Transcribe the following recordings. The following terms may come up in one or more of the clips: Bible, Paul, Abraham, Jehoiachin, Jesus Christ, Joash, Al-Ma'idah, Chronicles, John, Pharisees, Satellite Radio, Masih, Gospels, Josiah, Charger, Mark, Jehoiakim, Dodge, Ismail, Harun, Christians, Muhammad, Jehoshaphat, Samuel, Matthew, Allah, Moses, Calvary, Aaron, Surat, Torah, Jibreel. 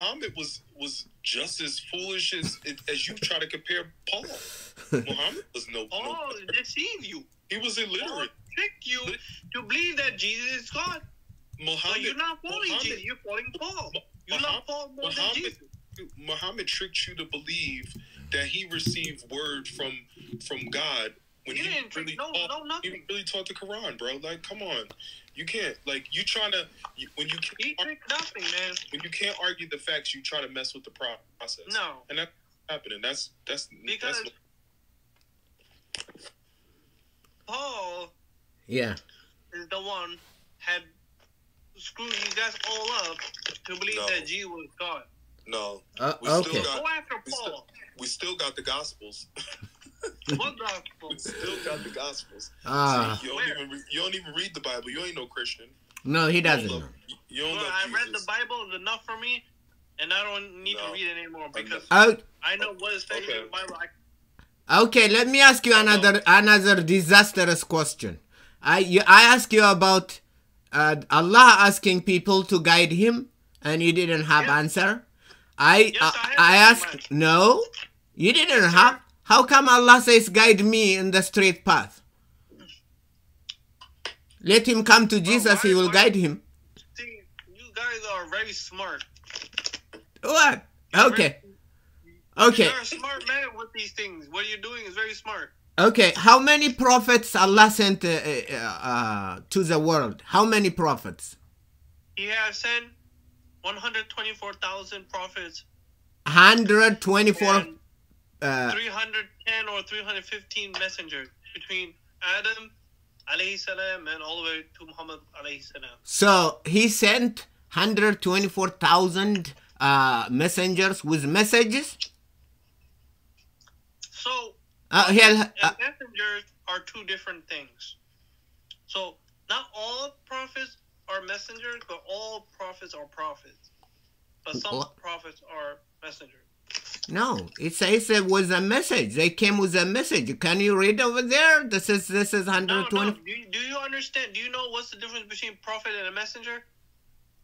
Muhammad was just as foolish as you try to compare Paul. Muhammad was no. Paul deceived you. He was illiterate. Paul tricked you to believe that Jesus is God. Muhammad, but you're not following Jesus. You're following Paul. You love Paul more than Jesus. Muhammad tricked you to believe that he received word from God when he didn't really taught the Quran, bro. Like, come on, you can't. Like, you trying to when you can't nothing, man. When you can't argue the facts, you try to mess with the process. No, and that's happening. That's because that's Paul. Yeah, is the one had screwed you guys all up to believe that Jesus was God. No, we still got. Go after Paul. We still got the Gospels. What Gospels? We still got the Gospels. See, you don't even read the Bible. You ain't no Christian. No, he doesn't. I read the Bible is enough for me, and I don't need to read it anymore because I know what is stated in the Bible. Okay, let me ask you another disastrous question. I asked you about Allah asking people to guide him, and you didn't have answer. I asked, no, you didn't have. How come Allah says, guide me in the straight path? Let him come to Jesus, he will guide him. See, you guys are very smart. What? Okay. Okay. You're a smart man with these things. What you're doing is very smart. Okay, how many prophets Allah sent to the world? How many prophets? He has sent 124,000 prophets. 124. 310 or 315 messengers between Adam alayhi salam and all the way to Muhammad alayhi salam. So he sent 124,000 messengers with messages. So messengers are two different things. So not all prophets are messengers, but all prophets are prophets. But some prophets are messengers. No, it says it was a message. They came with a message. Can you read over there? This is 120. No. Do you understand? Do you know what's the difference between prophet and a messenger?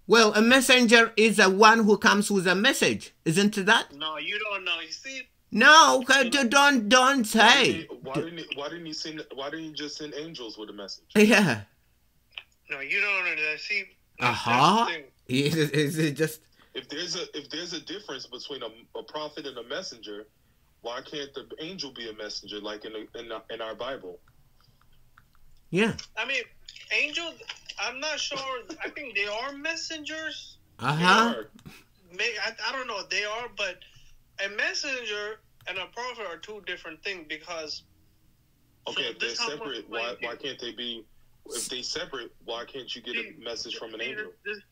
Well, a messenger is the one who comes with a message, isn't that? No, you don't know. You see? No, don't say. Why didn't he just send angels with a message? Yeah. No, you don't understand. See? Is it just? If there's a difference between a prophet and a messenger, why can't the angel be a messenger like in our Bible? Yeah. I mean, angels, I'm not sure. I think they are messengers. I don't know if they are, but a messenger and a prophet are two different things because... Okay, so if they're separate, why can't they be... If they separate, why can't you get a message from an angel?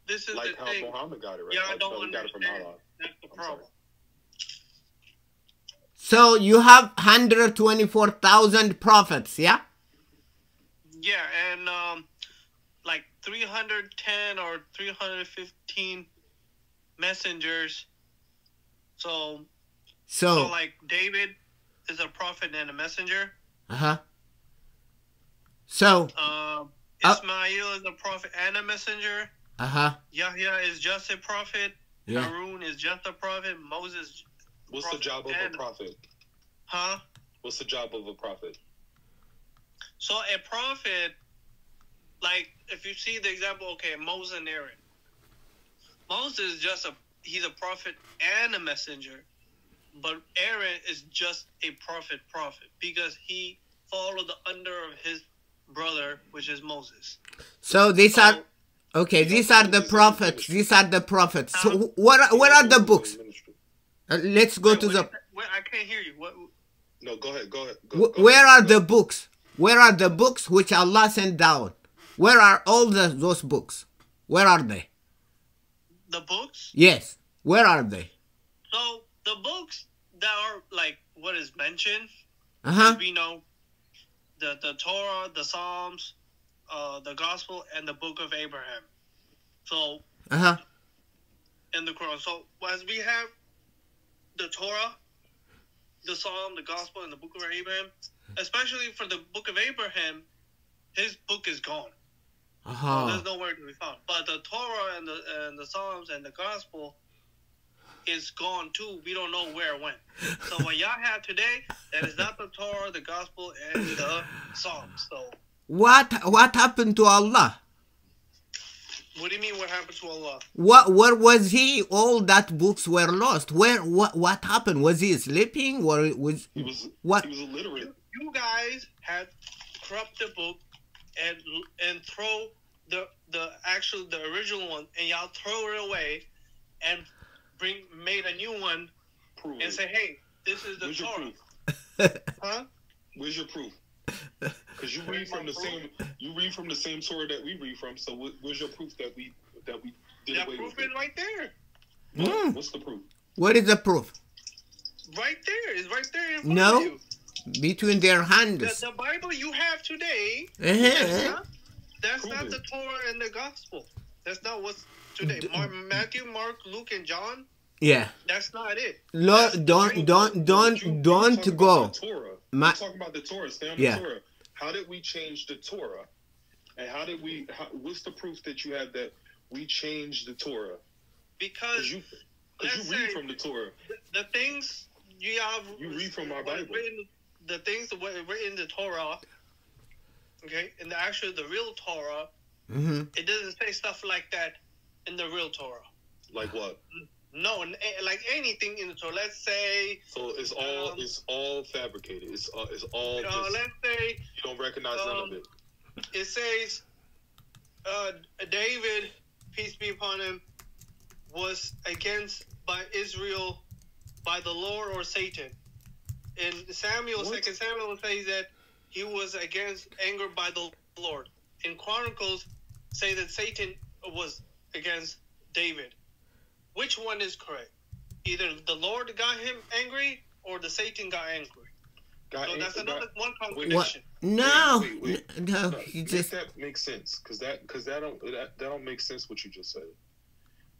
This is like how Muhammad got it, right? Yeah, I don't understand. Got it from Allah. That's the problem. So you have 124,000 prophets, yeah? Yeah, and like 310 or 315 messengers. So like David is a prophet and a messenger. Uh-huh. So Ismail is a prophet and a messenger. Yahya is just a prophet. Yeah. Harun is just a prophet. Moses. What's the job of a prophet? Huh? What's the job of a prophet? So a prophet, like if you see the example, okay, Moses and Aaron. Moses is he's a prophet and a messenger, but Aaron is just a prophet because he followed the under of his brother, which is Moses. So these are the prophets. These are the prophets. So what are the books? Let's go to the. I can't hear you. What? No, go ahead. Go ahead. Where are the books? Where are the books which Allah sent down? Where are all those books? Where are they? The books? Yes. Where are they? So the books that are like what is mentioned. We know. The Torah, the Psalms, the Gospel, and the Book of Abraham. So, in the Quran. So, as we have the Torah, the Psalm, the Gospel, and the Book of Abraham, especially for the Book of Abraham, his book is gone. So there's nowhere to be found. But the Torah and the Psalms and the Gospel is gone too. We don't know where it went. So what y'all have today, that is not the Torah, the Gospel, and the Psalms. So what happened to Allah? What do you mean? What happened to Allah? Where was he? All that books were lost. What happened? Was he sleeping? He was illiterate. You guys had corrupt the book and throw the original one, and y'all throw it away and made a new one. Prove and it. Say, hey, this is the Where's Torah. Your proof? Huh? Where's your proof? Because you read from the same, you read from the same Torah that we read from. So where's your proof that we did that away proof with? Is right there. No, what's the proof? What is the proof? Right there. It's right there. In front of you. Between their hands. The Bible you have today. That's not the Torah and the Gospel. That's not what's today. Matthew, Mark, Luke, and John. Yeah. That's not it. Don't go. I'm talking about the Torah. Stay on the Torah. How did we change the Torah? And how did we? What's the proof that you have that we changed the Torah? Because you read from the Torah. The things you have. You read from our Bible. The things that were written in the Torah. Okay, and the real Torah. Mm-hmm. It doesn't say stuff like that in the real Torah. Like what? No, like anything in the Torah. Let's say. So it's all fabricated. It's all. You know, let's say you don't recognize none of it. It says, David, peace be upon him, was against by Israel, by the Lord or Satan. In Samuel, 2 Samuel says that he was against anger by the Lord. In Chronicles, say that Satan was against David. Which one is correct? Either the Lord got him angry or the Satan got angry. That's another one contradiction. No. That makes sense because that don't make sense what you just said.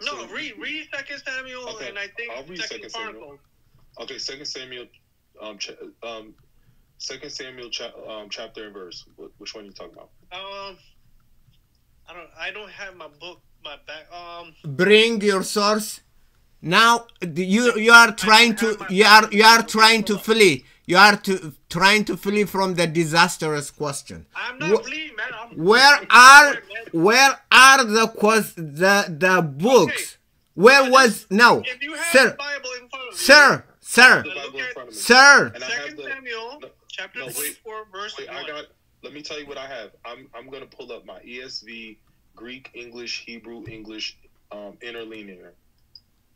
No, so read 2 Samuel okay, and I think I'll read 2 Samuel. Okay, 2 Samuel, 2 Samuel chapter and verse. Which one are you talking about? I don't have my book. My back. Bring your source. Now you are trying to flee from the disastrous question. I'm not fleeing, man. Where are the books? Okay. Where was no? If you have the Bible in front of you, sir. 2 Samuel chapter 4 verse 1. Let me tell you what I have. I'm gonna pull up my ESV. Greek, English, Hebrew, English, interlinear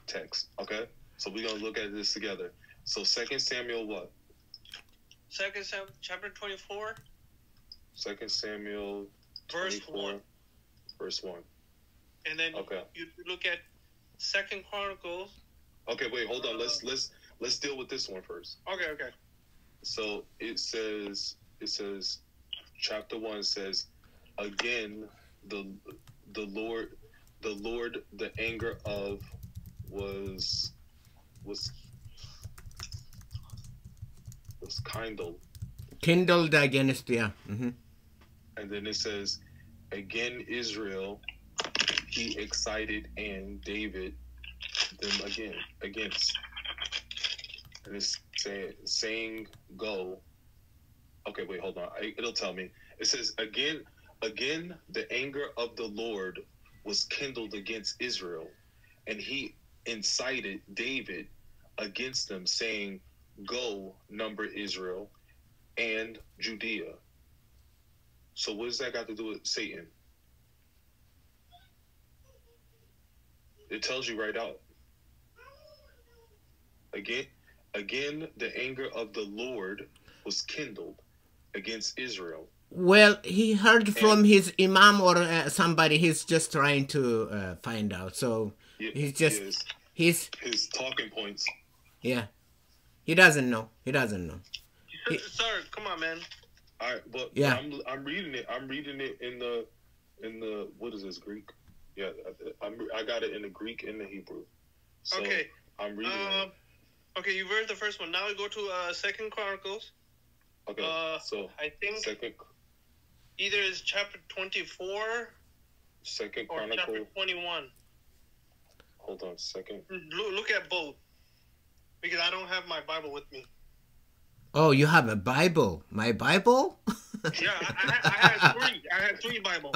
text. Okay, so we're gonna look at this together. So 2 Samuel, what? 2 Samuel, chapter 24. 2 Samuel, 24, verse 1. And then okay, you look at 2 Chronicles. Okay, wait, hold on. Let's deal with this one first. Okay. So it says, chapter 1 says, again. The Lord, the anger of was kindled against, yeah. Mm-hmm. And then it says, again Israel, he excited and David them again against. And it's saying, go. Okay, wait, hold on. It'll tell me. It says again. Again, the anger of the Lord was kindled against Israel, and he incited David against them, saying, go, number Israel and Judea. So what does that got to do with Satan? It tells you right out. Again, the anger of the Lord was kindled against Israel. Well, he heard from his imam or somebody. He's just trying to find out. So he's just his talking points. Yeah, he doesn't know. Sir, come on, man. All right, well, yeah, I'm reading it. I'm reading it in the what is this, Greek? Yeah, I got it in the Greek and the Hebrew. So okay, I'm reading. Okay, you read the first one. Now we go to 2 Chronicles. Okay, so I think second. Either it's chapter 24 or chapter 21. Hold on a second. Look at both. Because I don't have my Bible with me. Oh, you have a Bible. My Bible? Yeah, I had three Bible.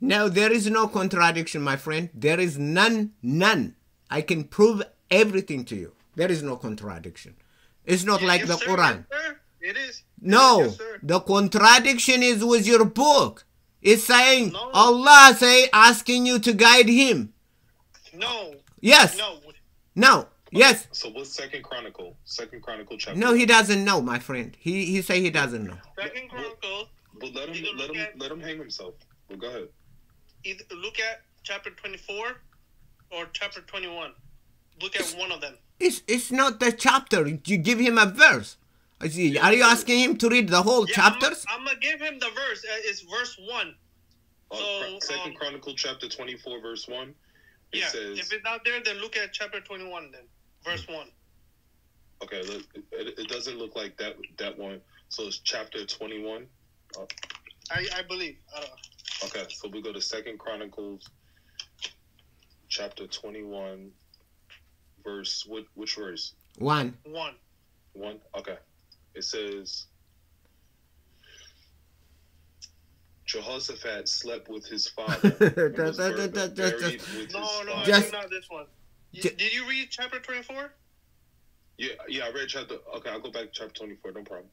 Now, there is no contradiction, my friend. There is none, none. I can prove everything to you. There is no contradiction. It's not like the Quran. Yes, it is. No, yes, the contradiction is with your book. It's saying, no. Allah say, asking you to guide him. No. Yes. No. No. Yes. So what's Second Chronicle chapter? No, he doesn't know, my friend. He say he doesn't know. Second Chronicle. But let him hang himself. Well, go ahead. Either look at chapter 24 or chapter 21. Look at one of them. It's not the chapter. You give him a verse. Are you asking him to read the whole chapters? I'm gonna give him the verse. It's verse 1. So Second Chronicle chapter 24 verse 1. It says, if it's not there, then look at chapter 21 then. Verse 1. Okay, look, it doesn't look like that one. So it's chapter 21. I believe. I don't know. Okay, so we go to 2 Chronicles chapter 21 verse which verse? 1. 1. 1. Okay. It says Jehoshaphat slept with his father. No, not this one. Did you read chapter 24? Yeah, I read chapter. Okay, I'll go back to chapter 24. No problem.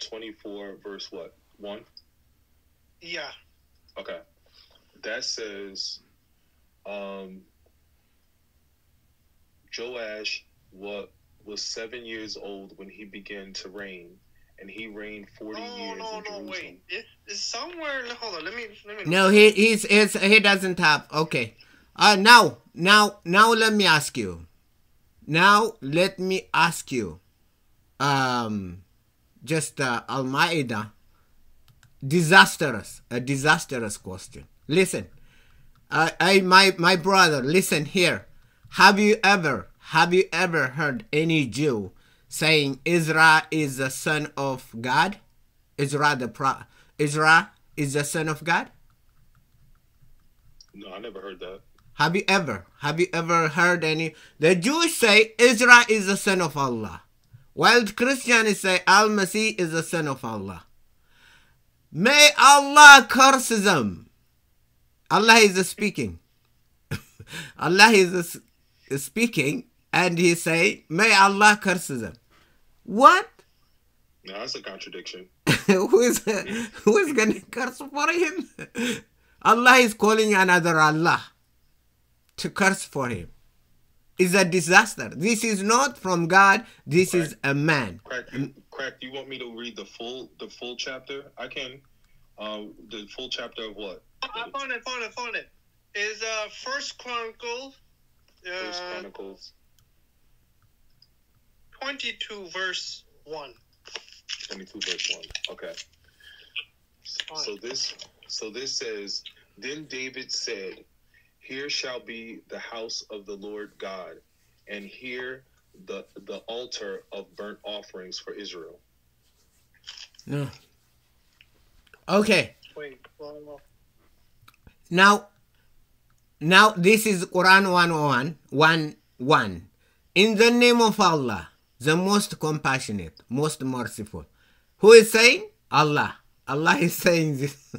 24 verse what? 1. Yeah. Okay. That says, Joash was 7 years old when he began to reign, and he reigned 40 years. No, wait. It's somewhere. Hold on. Let me. No, he doesn't have. Okay. Now let me ask you. Al-Ma'idah. A disastrous question. Listen, my brother, listen here. Have you ever heard any Jew saying Israel is the son of God? Israel is the son of God? No, I never heard that. Have you ever heard any? The Jews say Israel is the son of Allah, while the Christians say Al-Masih is the son of Allah. May Allah curse them. Allah is speaking. Allah is speaking, and he say, "May Allah curse them." What? No, that's a contradiction. Who is gonna curse for him? Allah is calling another Allah to curse for him. It's a disaster. This is not from God. This is a man. Crack, you want me to read the full chapter? I can. The full chapter of what? I found it. Is First Chronicles. First Chronicles. 22 verse 1. 22 verse 1. Okay. So this says, then David said, "Here shall be the house of the Lord God, and here the altar of burnt offerings for Israel." No. Okay. Wait. Now this is Quran 1:1. In the name of Allah, the most compassionate, most merciful. Who is saying? Allah. Allah is saying this. I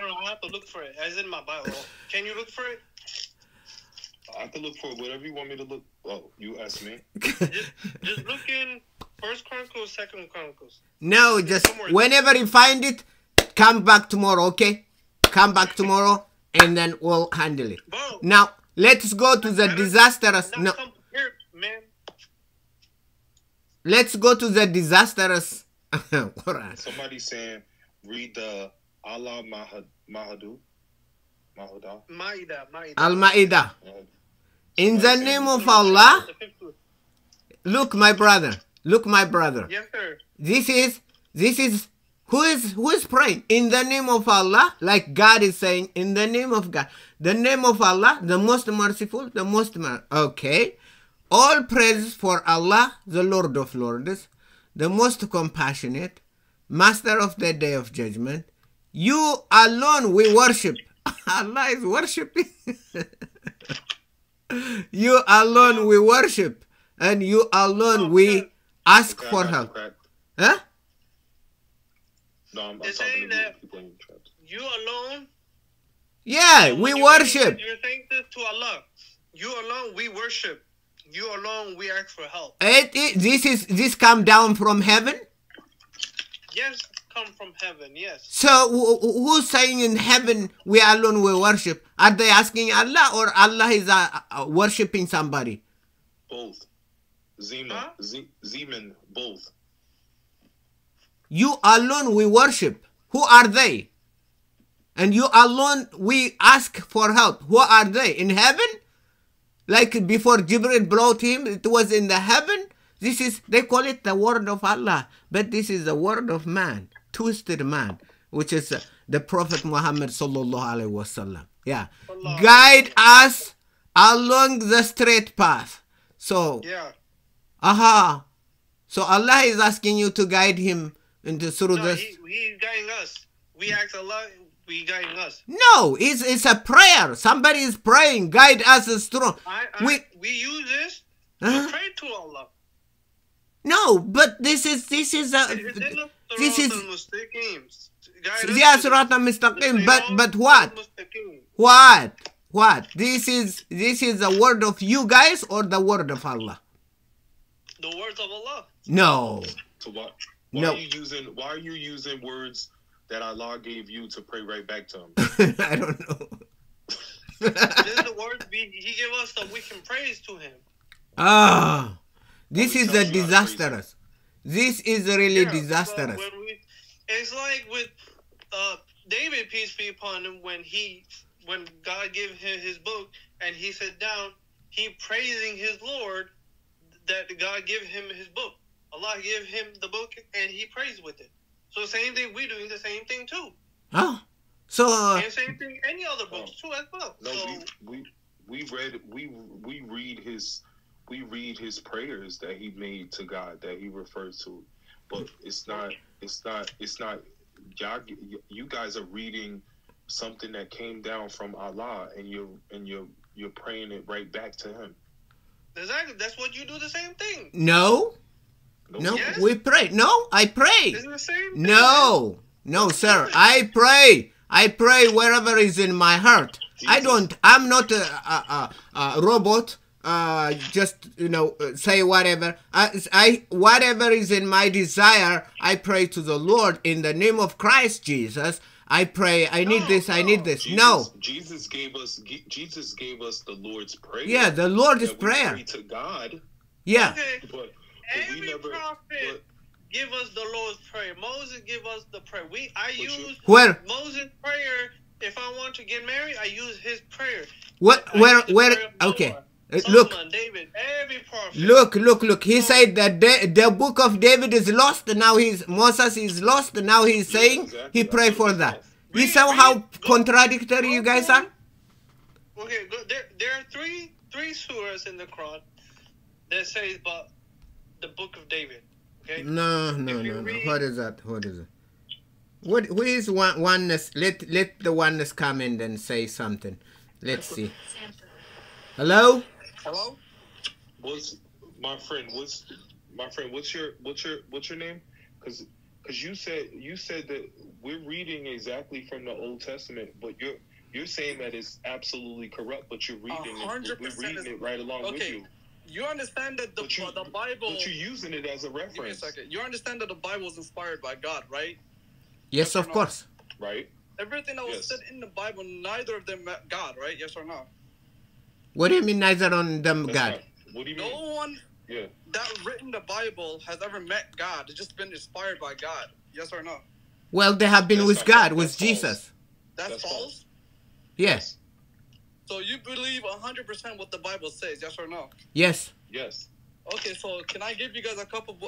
don't know. I have to look for it. It's in my Bible. Can you look for it? I have to look for whatever you want me to look. Oh, you ask me. just look in First Chronicles, Second Chronicles. No, just whenever you find it, come back tomorrow, okay? Come back tomorrow, and then we'll handle it. Bro, now, let's go to the disastrous... No. Here, man. Let's go to the disastrous... Quran. Somebody's saying, read the... Allah Al-Ma'idah. In the name of Allah. Look, my brother. Yes, sir. This is who is praying? In the name of Allah, like God is saying, in the name of God. The name of Allah, the most merciful, the most okay. All praises for Allah, the Lord of Lords, the most compassionate, master of the day of judgment. You alone we worship. Allah is worshipping. You alone we worship, and you alone we ask for help. Huh? No, they're saying that you alone. Yeah, we worship. You're saying this to Allah. You alone we worship. You alone we ask for help. This come down from heaven? Yes, come from heaven, yes. So who's saying in heaven we alone we worship? Are they asking Allah, or Allah is worshipping somebody? Both. Zeman, both. You alone we worship. Who are they? And you alone we ask for help. Who are they? In heaven? Like before Jibreel brought him, it was in the heaven. This is, they call it the word of Allah, but this is the word of man, twisted man, which is the Prophet Muhammad sallallahu alaihi wasallam. Yeah, Allah. Guide us along the straight path. So, yeah. Aha. So Allah is asking you to guide him into through this. He's guiding us. We ask Allah. We guiding us. No, it's a prayer. Somebody is praying. Guide us strong. We use this to pray to Allah. No, but this is yeah, Surat al-Mustaqim. But what? What? This is the word of you guys or the word of Allah? The words of Allah. No. So why no. Why are you using words that Allah gave you to pray right back to him? I don't know. This is the word he gave us that we can praise to him. Ah, this is the disastrous. This is really disastrous. It's like with David, peace be upon him, when God gave him his book and he sat down, he praising his Lord that God gave him his book. Allah gave him the book and he praised with it. So same thing, we're doing the same thing too. Oh, so and same thing, any other books too as well. No, so, we read his prayers that he made to God that he referred to, but it's not. You guys are reading something that came down from Allah, and you're praying it right back to Him. Exactly, that's what you do. The same thing. No. No, yes? We pray. No, I pray. Is it the same thing? No, no, sir. I pray. I pray wherever is in my heart. Jesus. I'm not a robot. Just, you know, say whatever. Whatever is in my desire, I pray to the Lord in the name of Christ Jesus. I pray. I need this. I need this. Jesus, no. Jesus gave us the Lord's prayer. Yeah, the Lord's prayer. Pray to God. Yeah. Okay. But every prophet give us the Lord's prayer. Moses give us the prayer. I use Moses' prayer. If I want to get married, I use his prayer. Okay. Look, David, every prophet. Look. He said that the book of David is lost. Now Moses is lost. Now he's saying exactly. He prayed for that. You saw how contradictory you guys are. Okay, there are three surahs in the Quran that says about the book of David. Okay? No. What is it? What is oneness? Let the oneness come in and say something. Let's see. Hello. My friend? What's your name? Because you said that we're reading exactly from the Old Testament, but you're saying that it's absolutely corrupt. But you're reading it. We're reading it right along with you. You understand that the Bible... But you're using it as a reference. Give me a second. You understand that the Bible is inspired by God, right? Yes, yes, of course. No? Right? Everything that was said in the Bible, neither of them met God, right? Yes or no? What do you mean neither of them God? Right. What do you mean? No one that written the Bible has ever met God. It's just been inspired by God. Yes or no? Well, they have been with God, with Jesus. That's false? Yes. So you believe 100% what the Bible says, yes or no? Yes. Yes. Okay, so can I give you guys a couple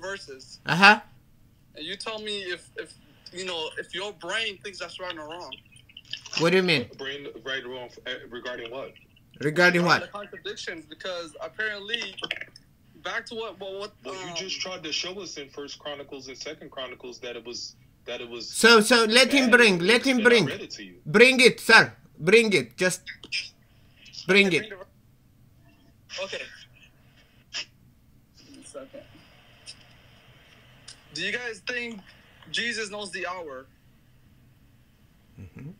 verses? Uh-huh. And you tell me if your brain thinks that's right or wrong. What do you mean? Brain right or wrong regarding what? Regarding what? The contradictions, because apparently, back to what you just tried to show us in 1 Chronicles and 2 Chronicles that it was that it was. So let him bring. Let him bring. Read it to you. Bring it, sir. Bring it. Just bring it. Okay. It's okay. Do you guys think Jesus knows the hour? Mm-hmm.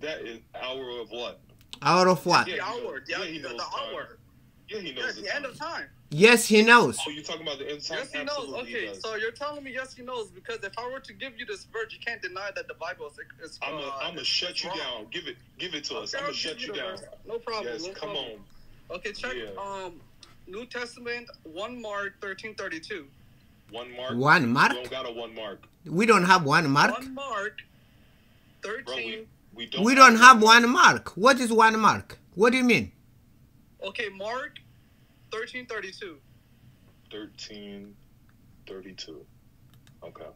That is hour of what? Hour of what? The hour. Yeah, he knows the hour. Yeah, he knows the end of time. Yes, he knows. Oh, you're talking about the end time? Yes, he knows. Okay, so you're telling me yes, he knows, because if I were to give you this verse, you can't deny that the Bible is wrong. I'm going to shut you down. Give it to us. I'm going to shut you down. No problem. Yes, come on. Okay, check New Testament, 1 Mark 13:32. 1 Mark? 1 Mark? We don't got a 1 Mark. We don't have 1 Mark? 1 Mark 13. We don't have 1 Mark. What is 1 Mark? What do you mean? Okay, Mark 13:32. 13:32. Okay.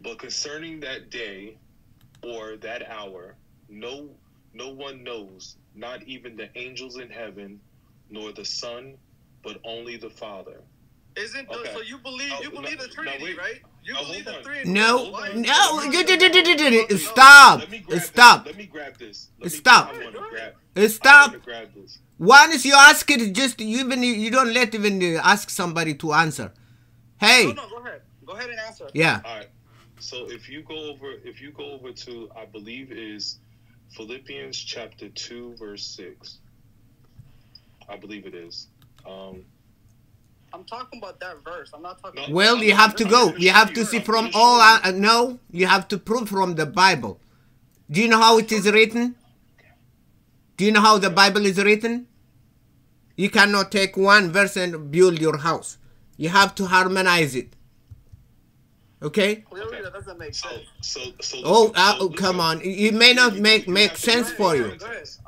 But concerning that day or that hour, no one knows, not even the angels in heaven, nor the Son, but only the Father. Isn't okay. So you believe the Trinity, right? You believe the Trinity. No. Stop. Stop. Let me grab this. Stop. Stop. Once you ask it, just you don't let even ask somebody to answer. Hey. No, go ahead. Go ahead and answer. Yeah. All right. So if you go over to, I believe is Philippians chapter 2 verse 6. I believe it is. I'm talking about that verse. I'm not talking. Well, you have to go. You have to see from all. No, you have to prove from the Bible. Do you know how it is written? Do you know how the Bible is written? You cannot take one verse and build your house. You have to harmonize it. Okay. Clearly, that doesn't make sense. Oh, come on! It may not make sense for you.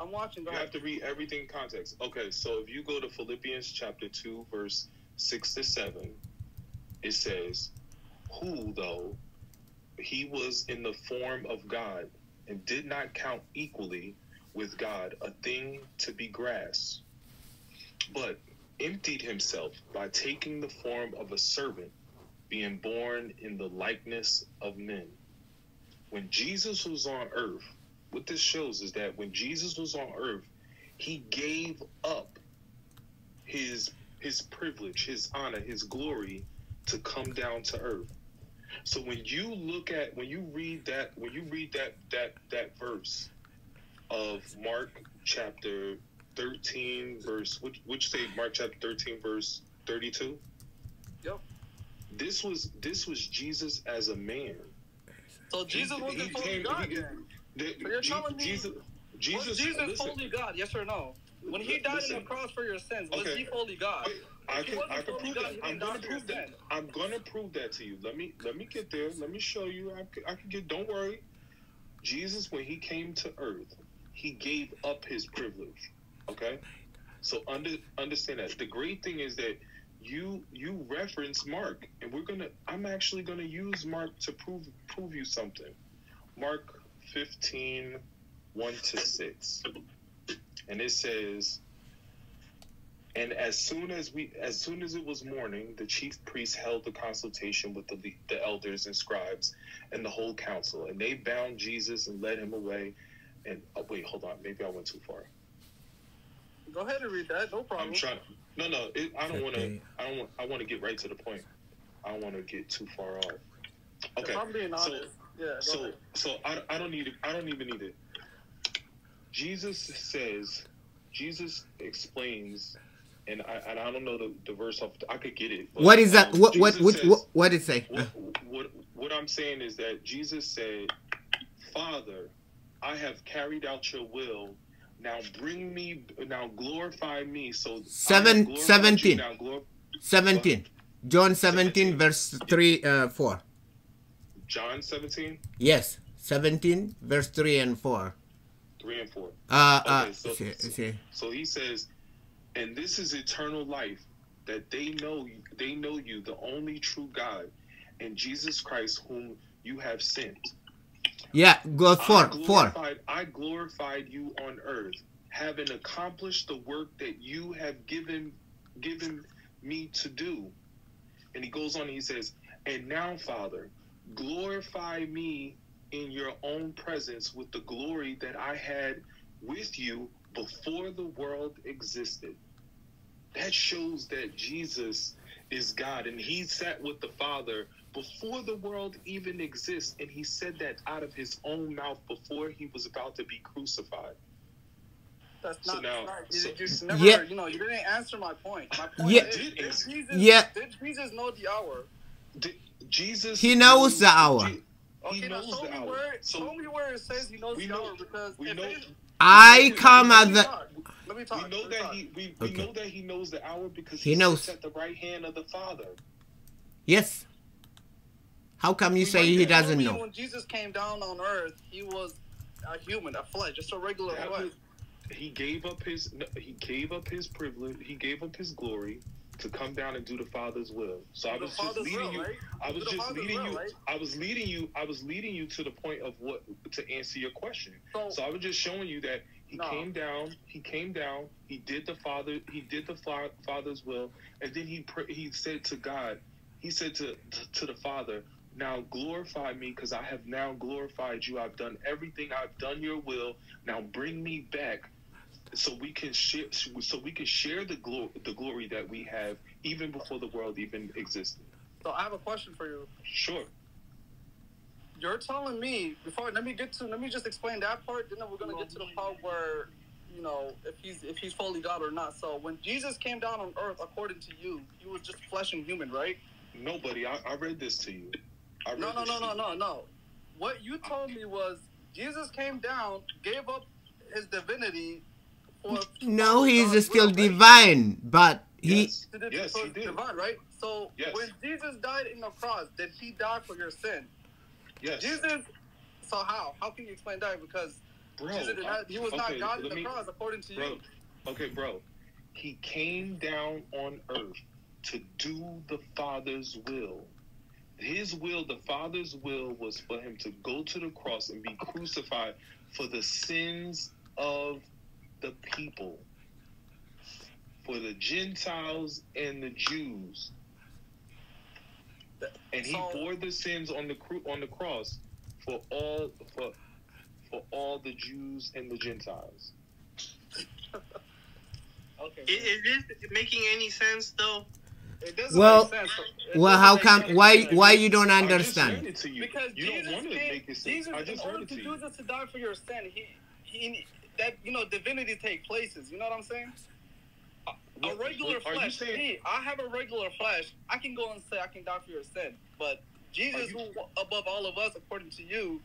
I'm watching. You have to read everything in context. Okay, so if you go to Philippians chapter 2, verse 6 to 7, it says, "Who though he was in the form of God and did not count equally with God a thing to be grasped, but emptied himself by taking the form of a servant, being born in the likeness of men." When Jesus was on earth, what this shows is that when Jesus was on earth, he gave up his privilege, his honor, his glory to come down to earth. So when you read that verse of Mark chapter 13 verse, which say Mark chapter 13 verse 32. Yep. This was Jesus as a man. So Jesus wasn't fully God. Jesus fully God? Yes or no? When he died on the cross for your sins, was he fully God? I can prove that. I'm going to prove that. I'm going to prove that to you. Let me get there. Let me show you. I can get. Don't worry. Jesus, when he came to earth, he gave up his privilege. Okay. So understand that. The great thing is that you reference Mark, and I'm actually gonna use Mark to prove you something. Mark 15:1 to 6, and it says, "And as soon as it was morning, the chief priests held the consultation with the elders and scribes and the whole council, and they bound Jesus and led him away." And wait, hold on, maybe I went too far. Go ahead and read that. No problem. I'm trying. No. I want to get right to the point. I don't want to get too far off. Okay. If I'm being honest. I don't even need it. Jesus explains, and I don't know the verse off. I could get it. But, what is that? What did it say? What I'm saying is that Jesus said, "Father, I have carried out your will. Now bring me, now glorify me." So 17. John 17 verse 3, 4. John 17? Yes, 17 verse 3 and 4. 3 and 4. So he says, "And this is eternal life, that they know you, the only true God, and Jesus Christ whom you have sent." Yeah, go for I glorified you on earth, having accomplished the work that you have given me to do. And he goes on and he says, "And now, Father, glorify me in your own presence with the glory that I had with you before the world existed." That shows that Jesus is God, and he sat with the Father before the world even exists, and he said that out of his own mouth before he was about to be crucified. That's not you didn't answer my point. My point is, did Jesus know the hour? He knows the hour. Okay, now show me where it says he knows the hour, because we know that he knows the hour because he knows at the right hand of the Father. Yes. How come you say he doesn't know? When Jesus came down on earth, he was a human, a flesh, just a regular flesh. He gave up his privilege. He gave up his glory to come down and do the Father's will. So I was just leading you. I was leading you to the point of what to answer your question. So I was just showing you that he came down. He did the Father. He did the Father's will, and then he said to the Father, "Now glorify me, because I have now glorified you. I've done everything. I've done your will. Now bring me back, so we can share. So we can share the glory that we have even before the world even existed." So I have a question for you. Sure. You're telling me before. Let me just explain that part. Then we're gonna get to the part where if he's fully God or not. So when Jesus came down on earth, according to you, he was just flesh and human, right? Nobody. I read this to you. No. What you told me was Jesus came down, gave up his divinity. No, he's still divine, but he did. Divine, right? So when Jesus died in the cross, did he die for your sin? Yes. Jesus. So how? How can you explain that? Because he was not God in the cross, according to you. Okay, bro. He came down on earth to do the Father's will. His will, the Father's will, was for him to go to the cross and be crucified for the sins of the people, for the Gentiles and the Jews. And he bore the sins on the cross for all the Jews and the Gentiles. Okay. Is this making any sense, though? Well, how come? Why you don't understand? Because Jesus wanted to do this to die for your sin. That divinity take places. You know what I'm saying? A regular flesh. Hey, I have a regular flesh. I can go and say I can die for your sin. But Jesus, who above all of us, according to you,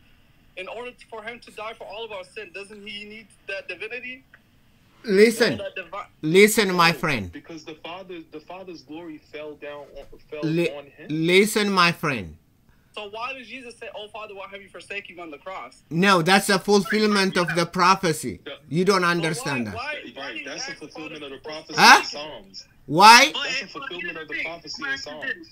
in order for him to die for all of our sin, doesn't he need that divinity? Listen, my friend. Because the Father's glory fell on him. Listen, my friend. So why did Jesus say, "Oh Father, why have you forsaken me" on the cross? No, that's a fulfillment of the prophecy. You don't understand that. Right, that's a fulfillment of the prophecy in Psalms. Why? That's a fulfillment of the prophecy in Psalms.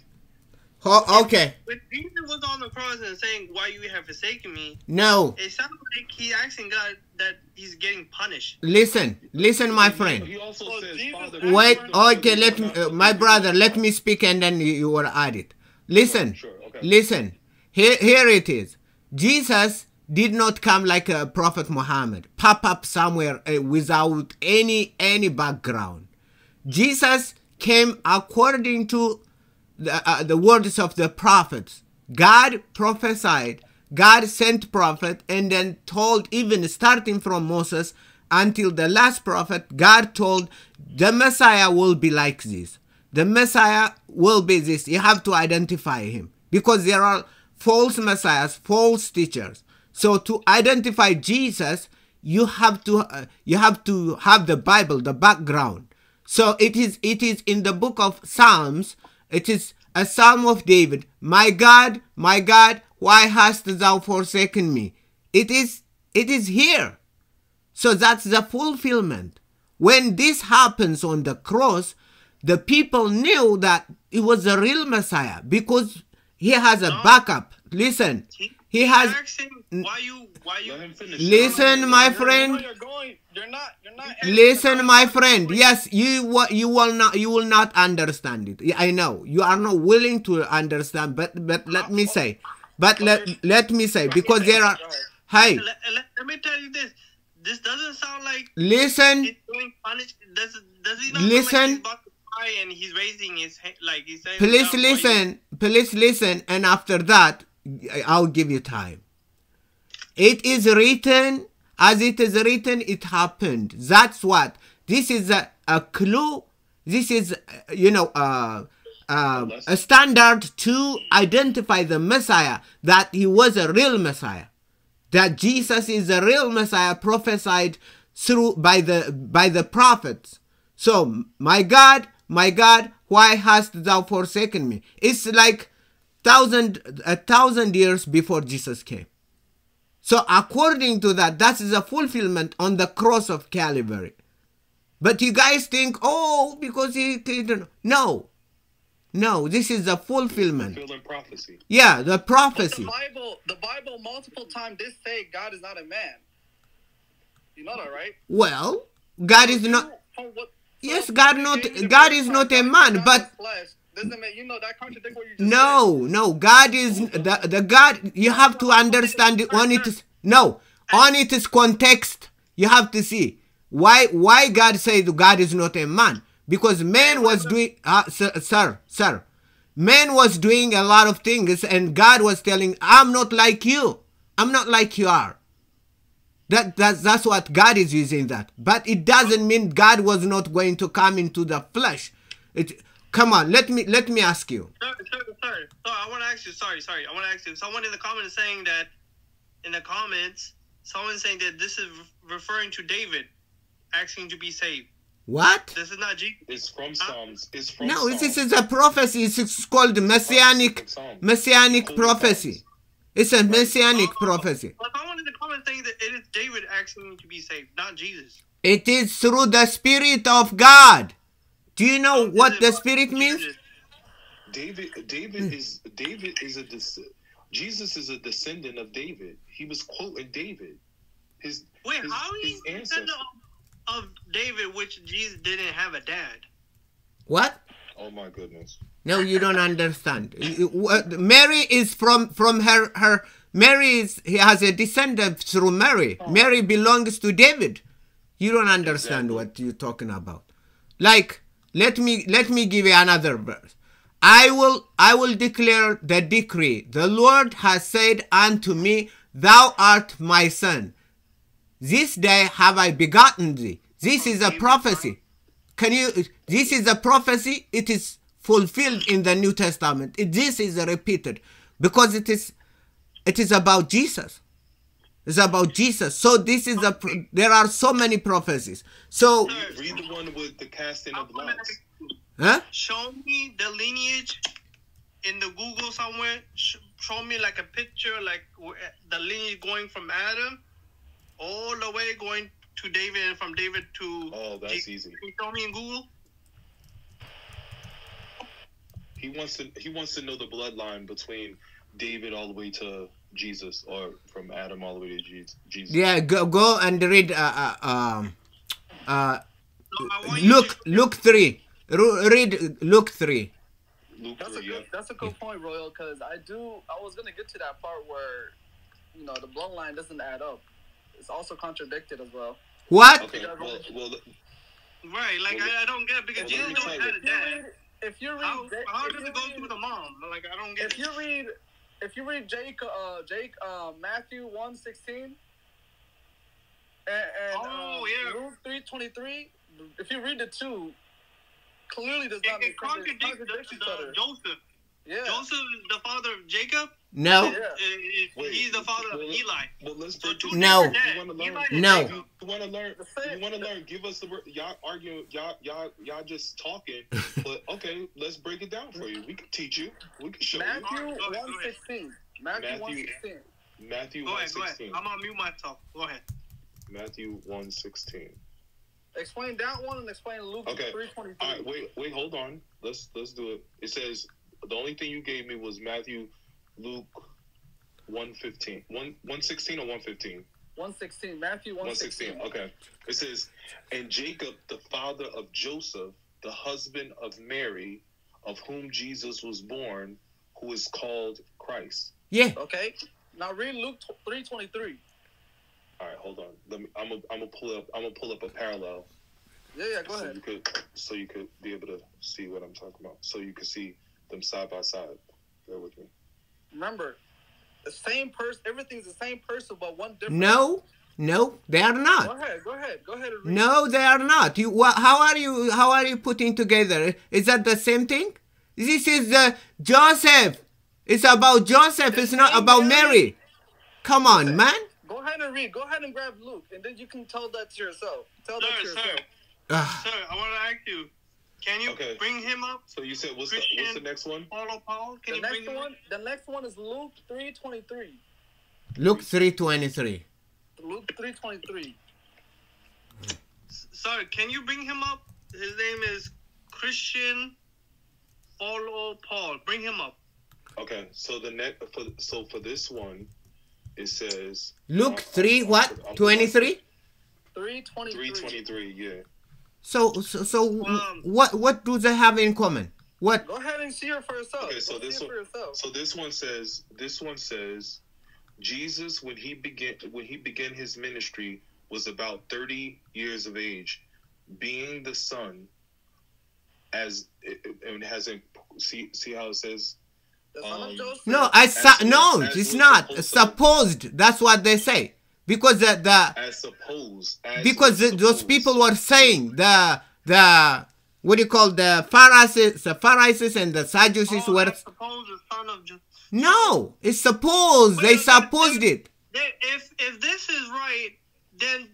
Oh, okay. When Jesus was on the cross and saying, "Why you have forsaken me?" No. It sounds like he's asking God that he's getting punished. Listen, my friend. He also says, "Father." Wait. Okay. Let me, my brother. Let me speak, and then you will add it. Listen. Sure, okay. Listen. Here it is. Jesus did not come like a prophet Muhammad, pop up somewhere without any background. Jesus came according to the words of the prophets. God prophesied. God sent prophet and then told, even starting from Moses until the last prophet, God told the Messiah will be like this. The Messiah will be this. You have to identify him, because there are false messiahs, false teachers. So to identify Jesus, you have to have the Bible, the background. So it is in the book of Psalms. It is a psalm of David. My God, why hast thou forsaken me? It is here. So that's the fulfillment. When this happens on the cross, the people knew that it was the real Messiah, because he has a backup. Listen, He has. Listen, my friend. Listen, my friend. Yes, you will not understand it. I know you are not willing to understand. But let me say. But let me say, because there are. Hey. Let me tell you this. This doesn't sound like. Listen. Listen. And he's raising his head, like he's saying, please listen, please listen, and after that I'll give you time. It is written, as it is written, it happened. That's what this is, a clue. This is, you know, a standard to identify the Messiah, that he was a real Messiah, that Jesus is a real Messiah prophesied through by the prophets. So my God, why hast thou forsaken me? It's like a thousand years before Jesus came. So according to that, that is a fulfillment on the cross of Calvary. But you guys think, oh, because he didn't. No, no, this is a fulfillment. Fulfilling prophecy. Yeah, the prophecy. But the Bible multiple times did say God is not a man. You know that, right? Well, God is not. Oh, what? Yes, God is not a man, but no, God is the God. You have to understand it on it. No, on its context, you have to see why God says God is not a man, because man was doing, man was doing a lot of things, and God was telling, I'm not like you, I'm not like you are. That's what God is using that. But it doesn't mean God was not going to come into the flesh. It, come on, let me ask you. Sorry. So I want to ask you. Sorry. I want to ask you. Someone in the comments saying that, this is referring to David asking to be saved. What? This is not Jesus. It's from Psalms. It's from Psalms. This is a prophecy. It's called messianic prophecy. It's a messianic prophecy. Someone in the comments saying that it is David asking to be saved, not Jesus. It is through the Spirit of God. Do you know what the Spirit means? Jesus is a descendant of David. He was quoting David. Wait, how is he a descendant of David, which Jesus didn't have a dad? What? Oh my goodness. No, you don't understand. Mary is from her. Mary is, he has a descendant through Mary. Mary belongs to David. You don't understand what you're talking about. Like, let me give you another verse. I will declare the decree. The Lord has said unto me, thou art my son. This day have I begotten thee. This is a prophecy. This is a prophecy. It is fulfilled in the New Testament. This is repeated because it is about Jesus. It's about Jesus. So this is a. There are so many prophecies. So read the one with the casting of lots. Huh? Show me the lineage in the Google somewhere. Show me like a picture, like the lineage going from Adam all the way going to David, and from David to. Oh, that's easy. Can you show me in Google? He wants to know the bloodline between David all the way to Jesus, or from Adam all the way to Jesus. Yeah, go and read Luke 3. Read Luke 3. That's a good point, Royal, because I was gonna get to that part where, you know, the bloodline doesn't add up. It's also contradicted as well. What? Okay, I don't get it, because Jesus don't have a dad. If you read, how does it go through the mom? Like, I don't get. If you read Matthew 1:16, and Luke 3:23. If you read the two, clearly does not. It contradicts Joseph. Yeah. Joseph is the father of Jacob. No. He's the father of Eli. Well, let's do two. No. You want to learn? Give us the word. Y'all arguing. Y'all just talking. But okay, let's break it down for you. We can teach you. We can show you. Matthew 1:16. Matthew 1:16. Matthew 1:16. I'm gonna mute myself. Go ahead. Matthew 1:16. Explain that one and explain Luke 3:23. All right, wait, hold on. Let's do it. It says the only thing you gave me was Matthew. Luke 116 or 115? 116, Matthew 116. 116, okay. It says, and Jacob, the father of Joseph, the husband of Mary, of whom Jesus was born, who is called Christ. Yeah. Okay. Now read Luke 3:23. All right, hold on. I'm gonna pull up a parallel. Yeah, go ahead. So you could be able to see what I'm talking about. So you could see them side by side. Bear with me. Remember, the same person. Everything's the same person, but one different. No, they are not. Go ahead. And read. No, they are not. How are you putting together? Is that the same thing? This is Joseph. It's about Joseph. It's not about Mary. Come on, man. Go ahead and read. Go ahead and grab Luke, and then you can tell that to yourself. Sir, I want to ask you. Can you bring him up? So you said, what's the next one? Paul? Can you bring him up? The next one is Luke 3:23. Luke 3:23. Sorry, can you bring him up? His name is Christian. Follow Paul. Bring him up. Okay, so for this one, it says Luke 3:23. 3:23. Yeah. So what do they have in common? What? Go ahead and see it for yourself. Okay, so this one says Jesus, when he began his ministry, was about 30 years of age, being the son. See how it says. No, it's not supposed. That's what they say, because those people were saying the Pharisees and the Sadducees were. No, it's supposed. They supposed it. If this is right, then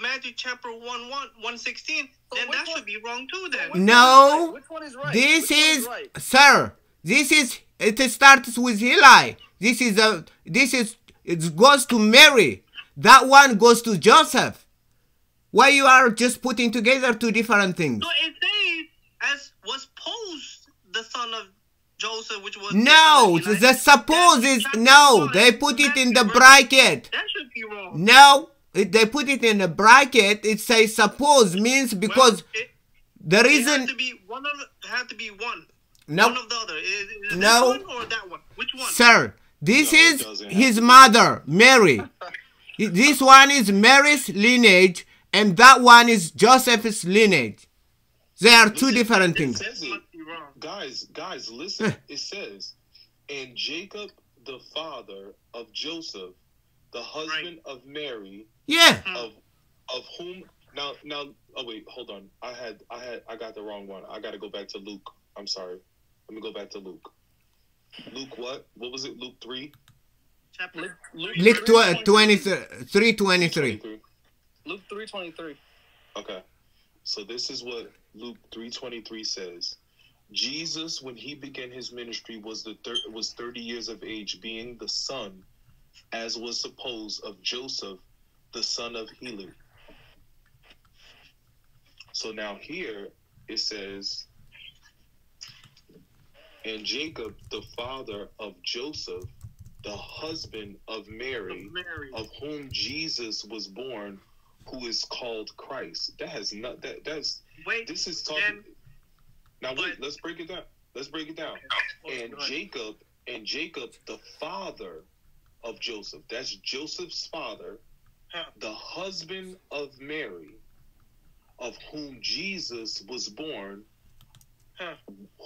Matthew chapter 1:16, then that should be wrong too. Then no, which one is right? This is right? Sir. This is. It starts with Eli. It goes to Mary. That one goes to Joseph. Why you are just putting together two different things? So it says, as was posed the son of Joseph, which was no. The suppose is no. They put it in the bracket. That should be wrong. No, they put it in the bracket. It says suppose means because the reason it had to be one. No. One of the other. Is no. This one or that one? Which one? Sir, this is his mother, Mary. This one is Mary's lineage, and that one is Joseph's lineage. They are two different things. Guys, listen. It says, and Jacob, the father of Joseph, the husband of Mary, of whom... Now, oh wait, hold on. I got the wrong one. I got to go back to Luke. I'm sorry. Let me go back to Luke. Luke what? What was it? Luke 3? Chapter 3:23. Luke 3:23. Okay. So this is what Luke 3:23 says. Jesus, when he began his ministry, was 30 years of age, being the son, as was supposed, of Joseph, the son of Heli. So now here it says... And Jacob, the father of Joseph, the husband of Mary, of whom Jesus was born, who is called Christ. That has not. That's. Wait. This is talking. Now wait. Let's break it down. And Jacob, the father of Joseph. That's Joseph's father, the husband of Mary, of whom Jesus was born,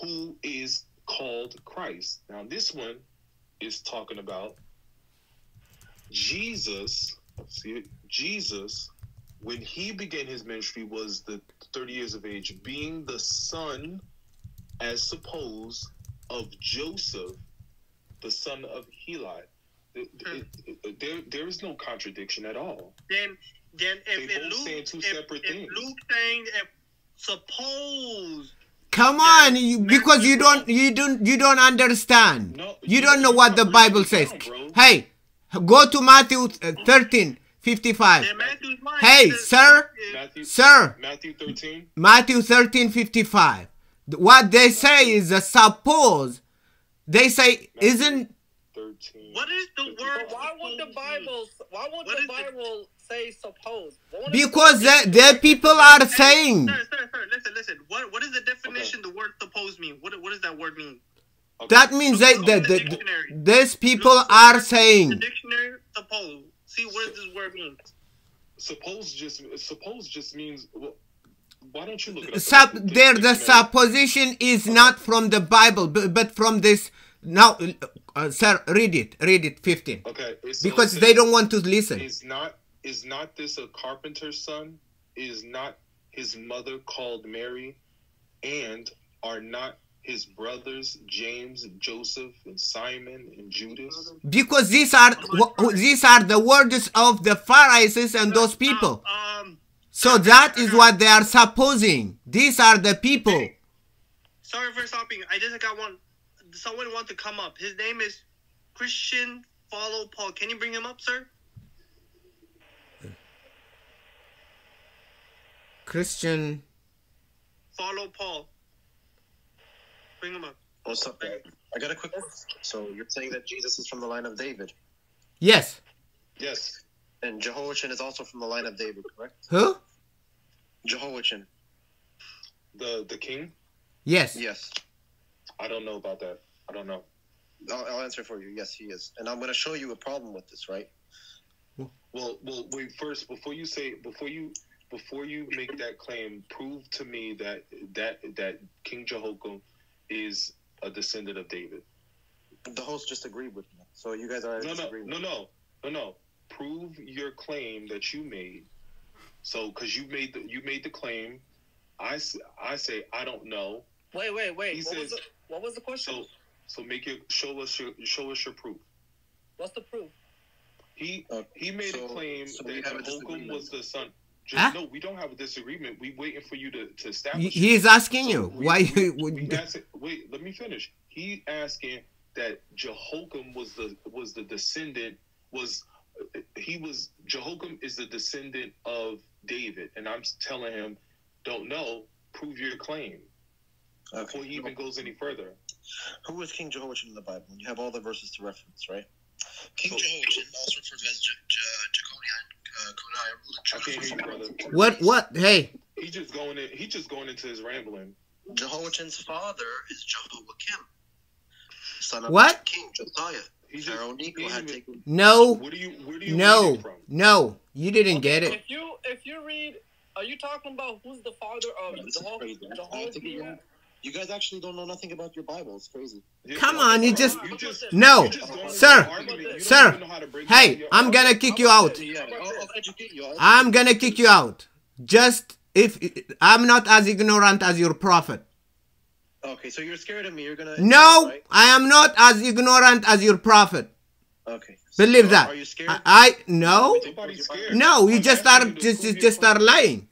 who is called Christ. Now this one is talking about Jesus. See, Jesus, when he began his ministry, was the 30 years of age, being the son, as supposed, of Joseph, the son of Heli. There is no contradiction at all. Then if Luke saying that suppose. Come on, because you don't understand. No, you don't know what the Bible says. Down, hey, go to Matthew 13:55. Hey, sir, Matthew 13:55. What they say is a suppose. They say, isn't team. What is the word? But why would the Bible? Why would the Bible say suppose? Because that their people are saying. Sir, listen. What is the definition? Okay. The word suppose mean? What does that word mean? Okay. That means these people are saying. The dictionary suppose. See, what does this word mean? Suppose just means. Well, why don't you look it up? The supposition is not from the Bible, but from this. Now, sir, read it. 15. Okay. Because they don't want to listen. Is not this a carpenter's son? Is not his mother called Mary? And are not his brothers James, Joseph, and Simon, and Judas? Because these are the words of the Pharisees and those people. So that is what they are supposing. These are the people. Sorry for stopping. I just got one. Someone wants to come up. His name is Christian Follow Paul. Can you bring him up, sir? Christian Follow Paul. Bring him up. What's up, man? I got a quick one. So you're saying that Jesus is from the line of David? Yes. Yes. And Jehoiachin is also from the line of David, correct? Who? Jehoiachin. The king? Yes. Yes. I don't know about that. I don't know. I'll answer for you. Yes, he is. And I'm going to show you a problem with this, right? Well, wait, first, before you make that claim, prove to me that King Jehoiachin is a descendant of David. The host just agreed with me. So you guys are disagreeing with me. No. Prove your claim that you made. So, because you made the claim, I say I don't know. Wait. What was the question? So make it show us your proof. What's the proof? He made a claim that Jehoiachin was the son. No, we don't have a disagreement. We waiting for you to establish. He is asking wait, let me finish. He asking that Jehoiachin was the descendant was. He was Jehoiachin is the descendant of David, and I'm telling him, don't know. Prove your claim before he even goes any further. Who was King Jehoiachin in the Bible? You have all the verses to reference, right? King Jehoiachin, also referred to as Jeconiah. What? Hey. He's just going into his rambling. Jehoiachin's father is Jehoiakim, son of King Josiah. No, you didn't get it. If you read, are you talking about who's the father of the whole? You guys actually don't know nothing about your Bible. It's crazy. Come on, sir. Hey, I'm gonna kick you out. I'm gonna kick you out. Just if I'm not as ignorant as your prophet. Okay, so you're scared of me. You're gonna. No, right? I am not as ignorant as your prophet. Okay. Believe that. Are you scared? No. No, you just are lying.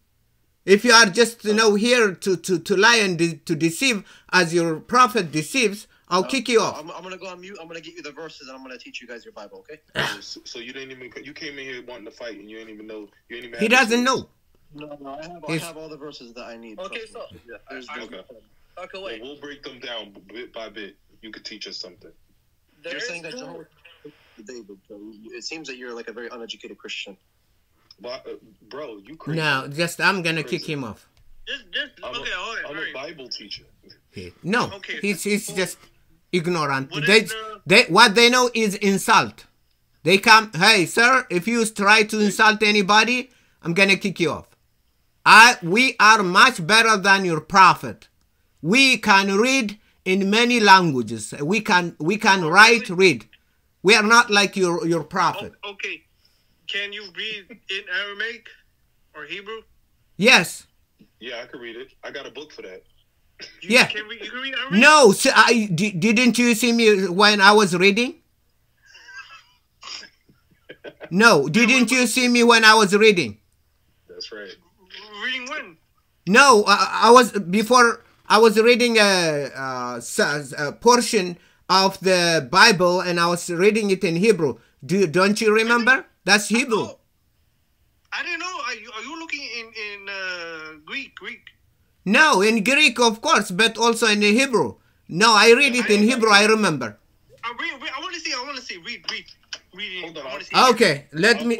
If you are just here to lie and to deceive as your prophet deceives, I'll kick you off. I'm gonna go on mute. I'm gonna get you the verses and I'm gonna teach you guys your Bible. Okay. So you didn't even came in here wanting to fight and you didn't even know. You didn't even. He doesn't know. No, I have all the verses that I need. Okay, so okay. Okay, wait. We'll break them down bit by bit. You could teach us something. You're saying that David. It seems that you're like a very uneducated Christian. But, bro, you crazy. No, I'm gonna kick him off. I'm a Bible teacher. No, okay. He's just ignorant. What they know is insult. They come, hey, sir, if you try to insult anybody, I'm gonna kick you off. We are much better than your prophet. We can read in many languages. We can write, read. We are not like your prophet. Okay. Can you read in Aramaic or Hebrew? Yes. Yeah, I can read it. I got a book for that. You can read Aramaic? No, so didn't you see me when I was reading? No, didn't you see me when I was reading? That's right. Reading when? No, I was before. I was reading a portion of the Bible, and I was reading it in Hebrew. Don't you remember? That's Hebrew. I don't know. Are you looking in Greek? No, in Greek, of course, but also in Hebrew. No, I read it in Hebrew. I remember. I want to see. thing I want to say, read. Hold on. Okay, let me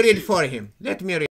read for him. Let me read.